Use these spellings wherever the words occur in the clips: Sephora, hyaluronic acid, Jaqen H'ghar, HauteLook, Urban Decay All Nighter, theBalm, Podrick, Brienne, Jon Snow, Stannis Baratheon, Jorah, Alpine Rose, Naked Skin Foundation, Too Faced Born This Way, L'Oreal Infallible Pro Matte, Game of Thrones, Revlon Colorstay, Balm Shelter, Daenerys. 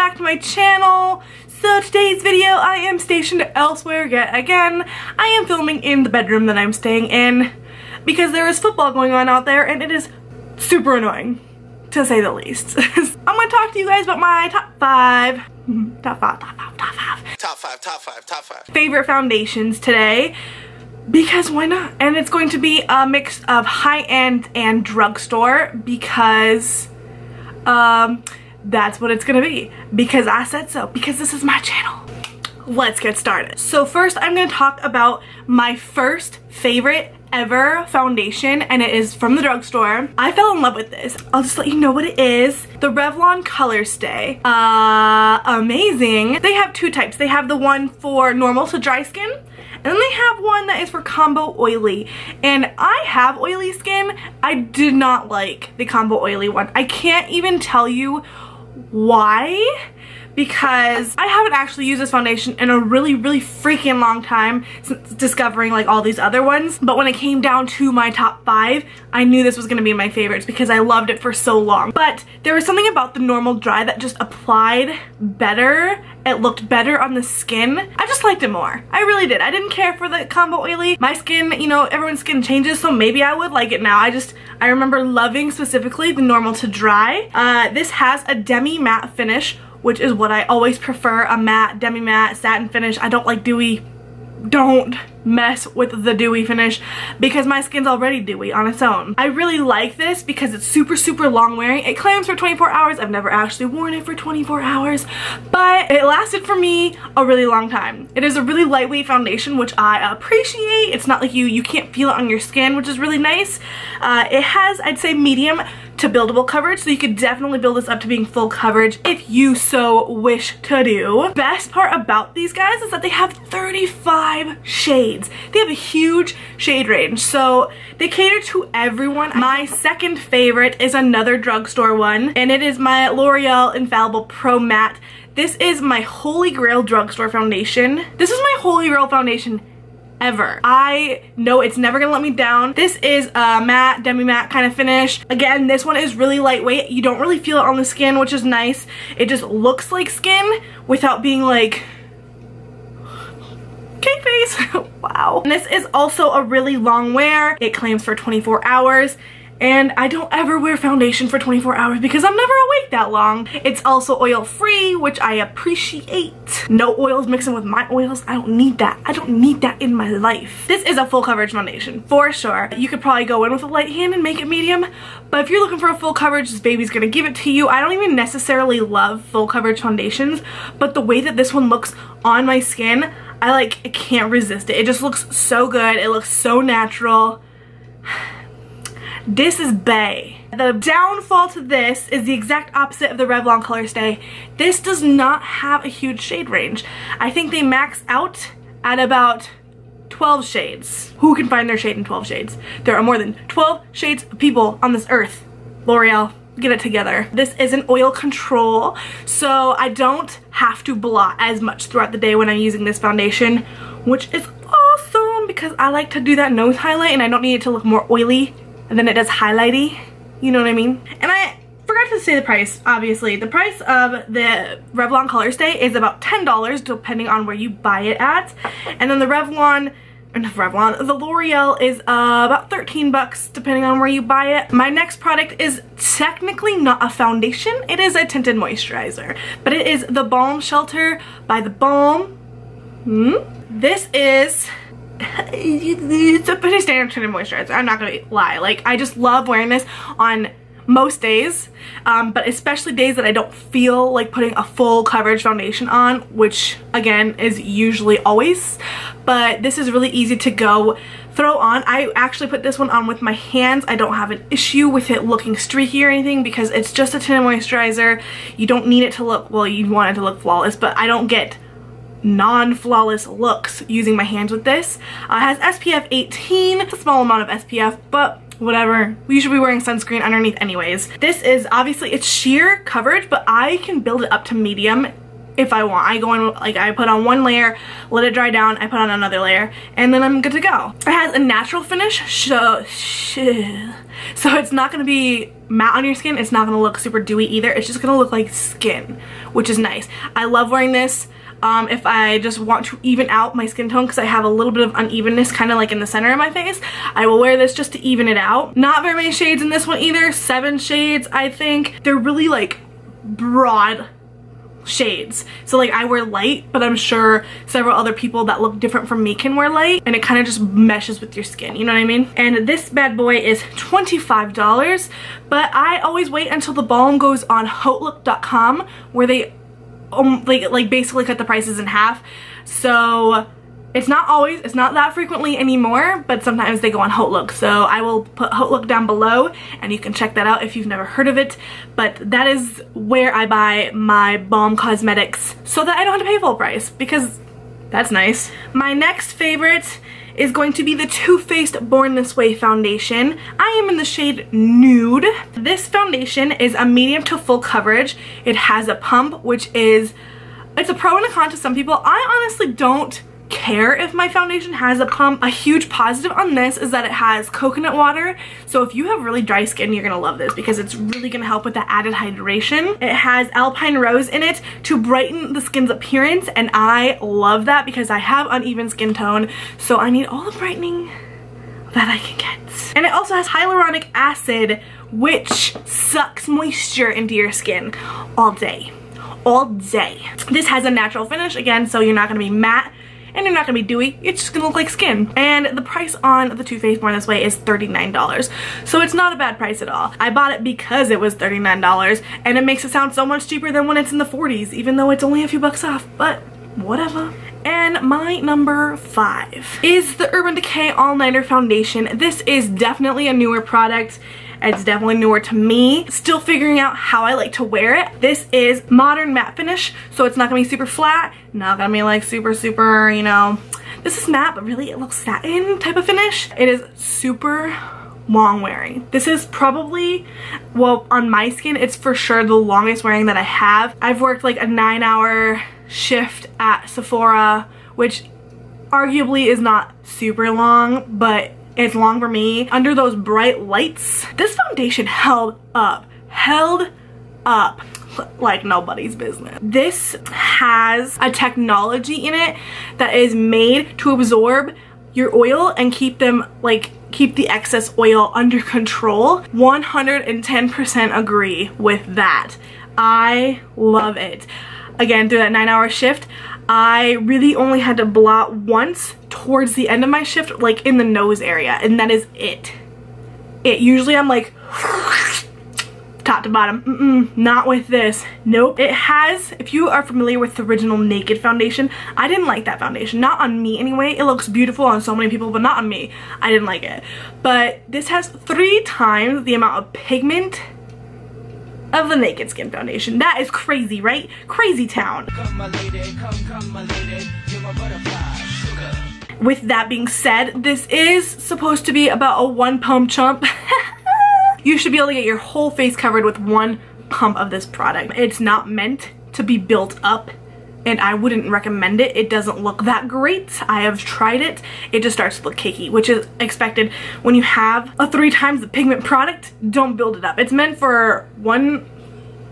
back to my channel. So today's video, I am stationed elsewhere yet again. I am filming in the bedroom that I'm staying in because there is football going on out there and it is super annoying, to say the least. I'm gonna talk to you guys about my top five favorite foundations today. Because why not? And it's going to be a mix of high-end and drugstore because that's what it's gonna be. Because I said so. Because this is my channel. Let's get started. So first I'm gonna talk about my first favorite ever foundation, and it is from the drugstore. I fell in love with this. I'll just let you know what it is. The Revlon Colorstay. Amazing. They have two types. They have the one for normal to dry skin, and then they have one that is for combo oily. And I have oily skin. I did not like the combo oily one. I can't even tell you why, because I haven't actually used this foundation in a really freaking long time since discovering like all these other ones. But when it came down to my top five, I knew this was gonna be my favorites because I loved it for so long. But there was something about the normal dry that just applied better. It looked better on the skin. I just liked it more. I really did. I didn't care for the combo oily. My skin, you know, everyone's skin changes, so maybe I would like it now. I remember loving specifically the normal to dry. This has a demi matte finish, which is what I always prefer, a matte, demi-matte, satin finish. I don't like dewy. Don't mess with the dewy finish because my skin's already dewy on its own. I really like this because it's super long wearing. It claims for 24 hours. I've never actually worn it for 24 hours, but it lasted for me a really long time. It is a really lightweight foundation, which I appreciate. It's not like you can't feel it on your skin, which is really nice. It has, I'd say, medium to buildable coverage, so you could definitely build this up to being full coverage if you so wish to do. Best part about these guys is that they have 35 shades. They have a huge shade range, so they cater to everyone. My second favorite is another drugstore one, and it is my L'Oreal Infallible Pro Matte. This is my holy grail drugstore foundation. This is my holy grail foundation ever. I know it's never gonna let me down. This is a matte, demi-matte kind of finish. Again, this one is really lightweight. You don't really feel it on the skin, which is nice. It just looks like skin without being like cake face. Wow. And this is also a really long wear. It claims for 24 hours. And I don't ever wear foundation for 24 hours because I'm never awake that long. It's also oil free, which I appreciate. No oils mixing with my oils. I don't need that. I don't need that in my life. This is a full coverage foundation for sure. You could probably go in with a light hand and make it medium, but if you're looking for a full coverage, this baby's gonna give it to you. I don't even necessarily love full coverage foundations, but the way that this one looks on my skin, I can't resist it. It just looks so good. It looks so natural. This is bae. The downfall to this is the exact opposite of the Revlon Colorstay. This does not have a huge shade range. I think they max out at about 12 shades. Who can find their shade in 12 shades? There are more than 12 shades of people on this earth. L'Oreal, get it together. This is an oil control, so I don't have to blot as much throughout the day when I'm using this foundation, which is awesome because I like to do that nose highlight and I don't need it to look more oily than it does highlighty. You know what I mean? And I forgot to say the price, obviously. The price of the Revlon Colorstay is about $10 depending on where you buy it at. And then the the L'Oreal is about 13 bucks depending on where you buy it. My next product is technically not a foundation. It is a tinted moisturizer, but it is the Balm Shelter by the Balm. This is it's a pretty standard tinted moisturizer. I'm not gonna lie. Like, I just love wearing this on most days, but especially days that I don't feel like putting a full coverage foundation on, which again is usually always, but this is really easy to go throw on. I actually put this one on with my hands. I don't have an issue with it looking streaky or anything because it's just a tinted moisturizer. You don't need it to look, well, you want it to look flawless, but I don't get non-flawless looks using my hands with this. It has SPF 18, it's a small amount of SPF, but whatever, we should be wearing sunscreen underneath anyways. This is obviously, it's sheer coverage, but I can build it up to medium if I want. I go in, like, I put on one layer, let it dry down, I put on another layer, and then I'm good to go. It has a natural finish, So it's not going to be matte on your skin. It's not going to look super dewy either. It's just going to look like skin, which is nice. I love wearing this if I just want to even out my skin tone because I have a little bit of unevenness kind of like in the center of my face. I will wear this just to even it out. Not very many shades in this one either. 7 shades, I think. They're really like broad shades. So like I wear light, but I'm sure several other people that look different from me can wear light, and it kind of just meshes with your skin, you know what I mean? And this bad boy is $25, but I always wait until the balm goes on HauteLook.com where they like basically cut the prices in half. So it's not always, it's not that frequently anymore, but sometimes they go on HauteLook. So I will put HauteLook down below and you can check that out if you've never heard of it. But that is where I buy my balm cosmetics so that I don't have to pay full price, because that's nice. My next favorite is going to be the Too Faced Born This Way foundation. I am in the shade Nude. This foundation is a medium to full coverage. It has a pump, which is, it's a pro and a con to some people. I honestly don't care if my foundation has a pump. A huge positive on this is that it has coconut water, so if you have really dry skin, you're gonna love this because it's really gonna help with that added hydration. It has Alpine Rose in it to brighten the skin's appearance, and I love that because I have uneven skin tone, so I need all the brightening that I can get. And it also has hyaluronic acid, which sucks moisture into your skin all day. This has a natural finish again, so you're not gonna be matte and you're not gonna be dewy, it's just gonna look like skin. And the price on the Too Faced Born This Way is $39, so it's not a bad price at all. I bought it because it was $39, and it makes it sound so much cheaper than when it's in the 40s, even though it's only a few bucks off, but whatever. And my number 5 is the Urban Decay All Nighter Foundation. This is definitely a newer product. It's definitely newer to me. Still figuring out how I like to wear it. This is modern matte finish, so it's not gonna be super flat, not gonna be like super, you know. This is matte, but really it looks satin type of finish. It is super long wearing. This is probably, well, on my skin, it's for sure the longest wearing that I have. I've worked like a 9-hour shift at Sephora, which arguably is not super long, but it's long for me under those bright lights. This foundation held up like nobody's business. This has a technology in it that is made to absorb your oil and keep them like keep the excess oil under control. 110% agree with that. I love it. Again, through that 9-hour shift, I really only had to blot once towards the end of my shift, like in the nose area, and that is it. Usually I'm like top to bottom. Not with this. Nope. It has, if you are familiar with the original Naked foundation, I didn't like that foundation. Not on me anyway. It looks beautiful on so many people, but not on me. I didn't like it. But this has 3 times the amount of pigment of the Naked Skin Foundation. That is crazy, right? Crazy town. Come, my lady, come, my lady. You're my butterfly, sugar. With that being said, this is supposed to be about a one-pump chump. You should be able to get your whole face covered with one pump of this product. It's not meant to be built up, and I wouldn't recommend it. It doesn't look that great. I have tried it. It just starts to look cakey, which is expected when you have a 3 times the pigment product. Don't build it up. It's meant for one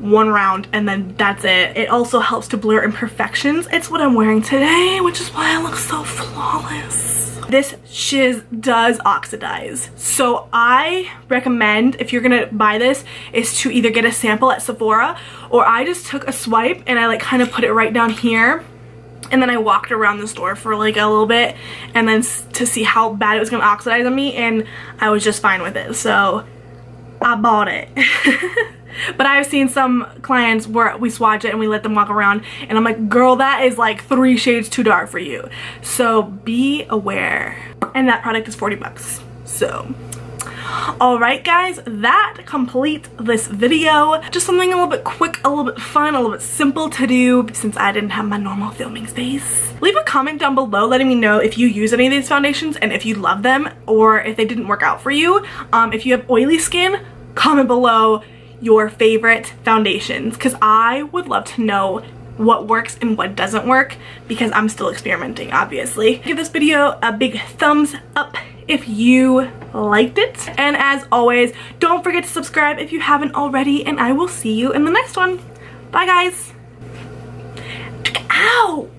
round and then that's it. It also helps to blur imperfections. It's what I'm wearing today, which is why I look so flawless. This shiz does oxidize. So I recommend, if you're gonna buy this, is to either get a sample at Sephora, or I just took a swipe and I like kind of put it right down here, and then I walked around the store for like a little bit and then to see how bad it was gonna oxidize on me, and I was just fine with it. So I bought it. But I've seen some clients where we swatch it and we let them walk around and I'm like, girl, that is like 3 shades too dark for you. So be aware. And that product is $40. So, alright guys, that completes this video. Just something a little bit quick, a little bit fun, a little bit simple to do since I didn't have my normal filming space. Leave a comment down below letting me know if you use any of these foundations and if you love them or if they didn't work out for you. If you have oily skin, comment below your favorite foundations, because I would love to know what works and what doesn't work, because I'm still experimenting, obviously. Give this video a big thumbs up if you liked it. And as always, don't forget to subscribe if you haven't already, and I will see you in the next one. Bye guys. Ow!